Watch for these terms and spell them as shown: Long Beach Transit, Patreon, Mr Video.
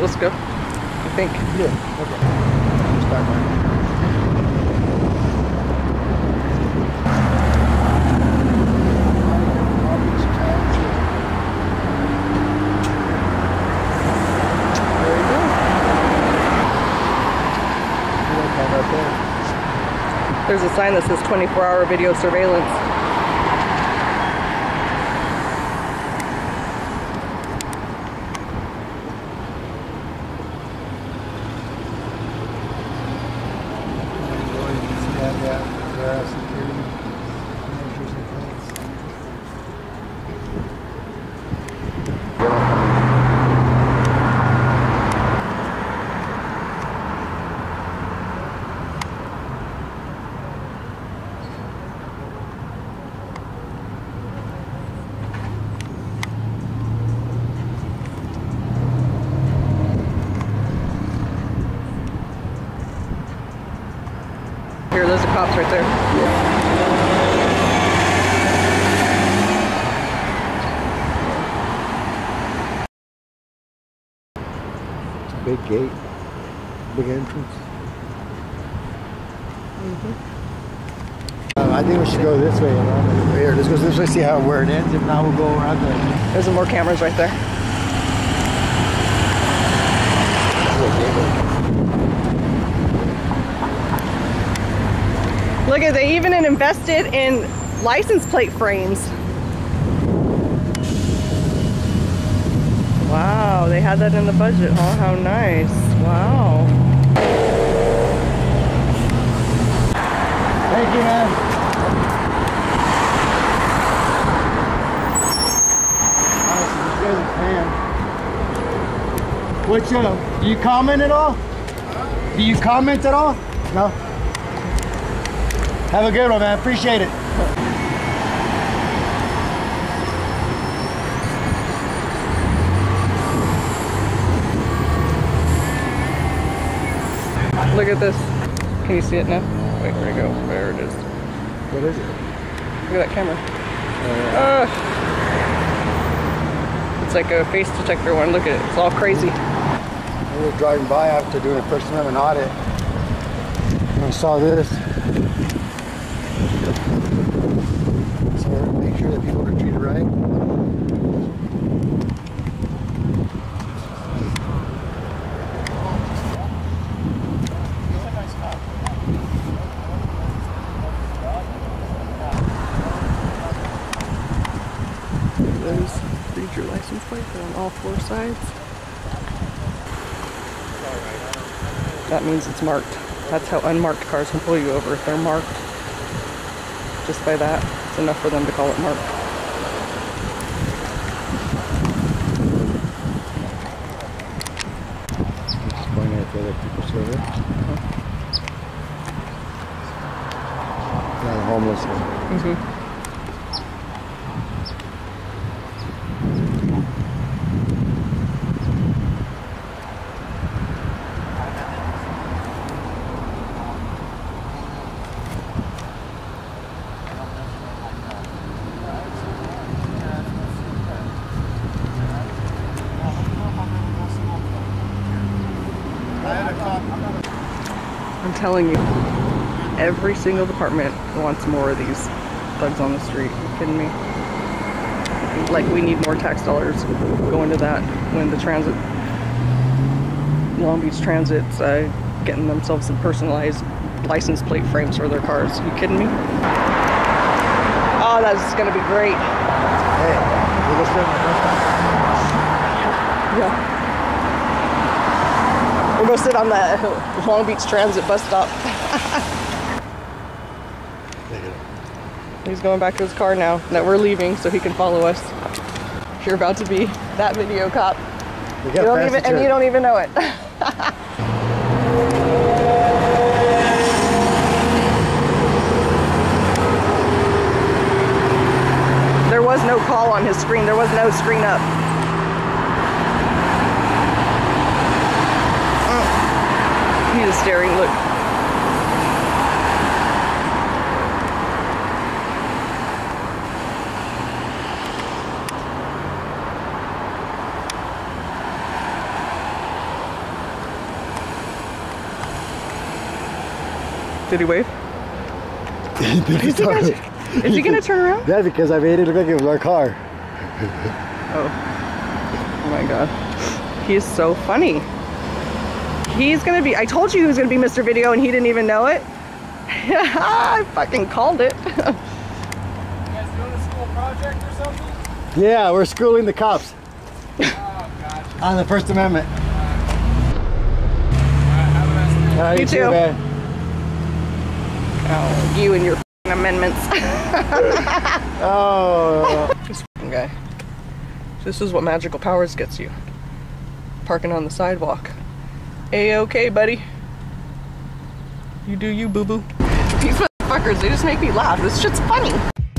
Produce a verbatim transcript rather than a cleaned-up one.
let's go. I think. Yeah. Okay. Let's start right. There's a sign that says twenty-four hour video surveillance. Here, those are cops right there. Yeah. It's a big gate, big entrance. Mm-hmm. um, I think we should go this way around here. Let's go this way, see how where it ends. If not, we'll go around there. There's some more cameras right there. Look at, they even invested in license plate frames. Wow, they had that in the budget, huh? How nice. Wow. Thank you, man. What's up? Do you comment at all? Do you comment at all? No? Have a good one, man. Appreciate it. Look at this. Can you see it now? Wait, where'd it go? There it is. What is it? Look at that camera. Uh, uh, it's like a face detector one. Look at it. It's all crazy. We were driving by after doing a First Amendment audit. And I saw this. Make sure that people are treated right. Those read your license plate on all four sides. That means it's marked. That's how unmarked cars can pull you over if they're marked. Just by that, it's enough for them to call it marked. Just pointing at the other people's over. Yeah, the homeless one. I'm telling you, every single department wants more of these thugs on the street. Are you kidding me? Like, we need more tax dollars going to that when the transit, Long Beach Transit's uh, getting themselves some personalized license plate frames for their cars. Are you kidding me? Oh, that's gonna be great. Hey, we'll go yeah. yeah. We'll go sit on that Long Beach Transit bus stop. He's going back to his car now that we're leaving so he can follow us. You're about to be that video cop. You don't even, and you don't even know it. There was no call on his screen. There was no screen up. He is staring, look. Did he wave? Is, he gonna, is he gonna turn around? Yeah, because I made it look like it was our car. Oh. Oh my god. He's so funny. He's gonna be, I told you he was gonna be Mister Video and he didn't even know it. I fucking called it. You guys doing a school project or something? Yeah, we're schooling the cops. Oh, gotcha. On the First Amendment. Uh, have a nice day. You too, man. Oh, you and your f***ing amendments. Oh. This f***ing guy. This is what magical powers gets you. Parking on the sidewalk. A-okay, buddy. You do you, boo-boo. These motherfuckers, they just make me laugh. This shit's funny.